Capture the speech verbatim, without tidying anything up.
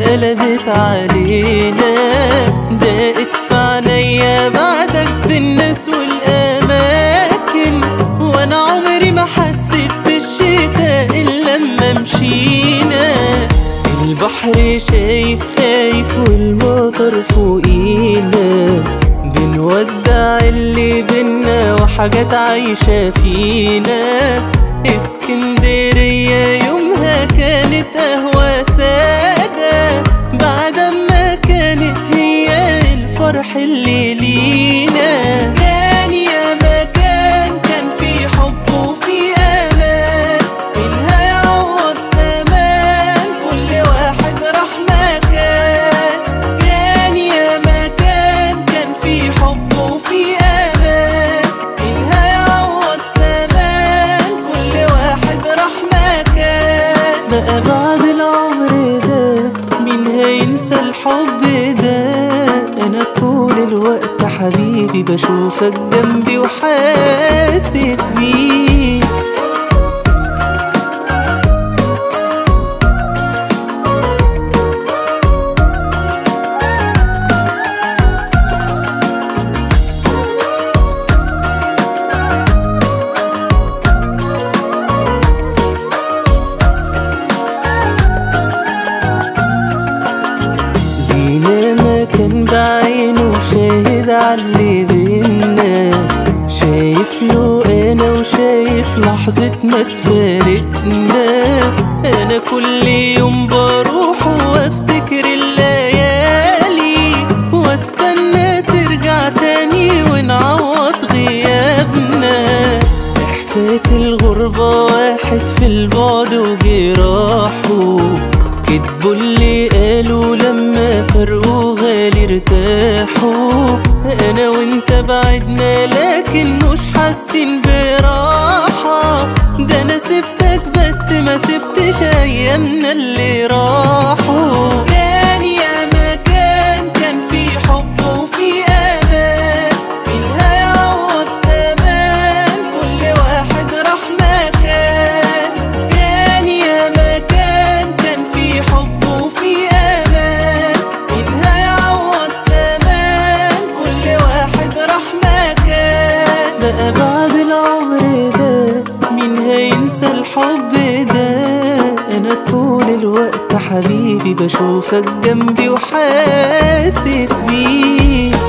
اتقلبت علينا، ضاقت في عينيا بعدك بالناس والأماكن، وأنا عمري ما حسيت بالشتا إلا لما مشينا. البحر شايف خايف والمطر فوقينا، بنودع اللي بينا وحاجات عايشة فينا. اسكندرية يومها كانت قهوة سادة، بعد ما كانت هي الفرح اللي لينا. كان يا مكان كان في حب وفي أمان، منها يعوض زمان كل واحد راح مكان. كان يا مكان كان في حب وفي أمان، منها يعوض زمان كل واحد راح مكان. بقى بعد العمر ده مين هينسى الحب ده؟ أنا طول الوقت حبيبي بشوفك جنبي وحاسس بيك. شاهد عاللي بينا، شايف له انا وشايف لحظة ما تفارقنا. انا كل يوم بروح وافتكر الليالي، واستنى ترجع تاني ونعوض غيابنا. احساس الغربة واحد في البعد وجراحه، كدبوا اللي قالوا لما فرقوا غالي ارتاحوا. انا وانت بعدنا لكن مش حاسين براحة، ده انا سبتك بس ما سبتش ايامنا اللي راحوا. كان يا مكان كان في حب وفي امان، منها يعوض زمان كل واحد راح مكان. كان يا مكان كان في حب الحب ده. انا طول الوقت حبيبي بشوفك جنبي وحاسس بيك.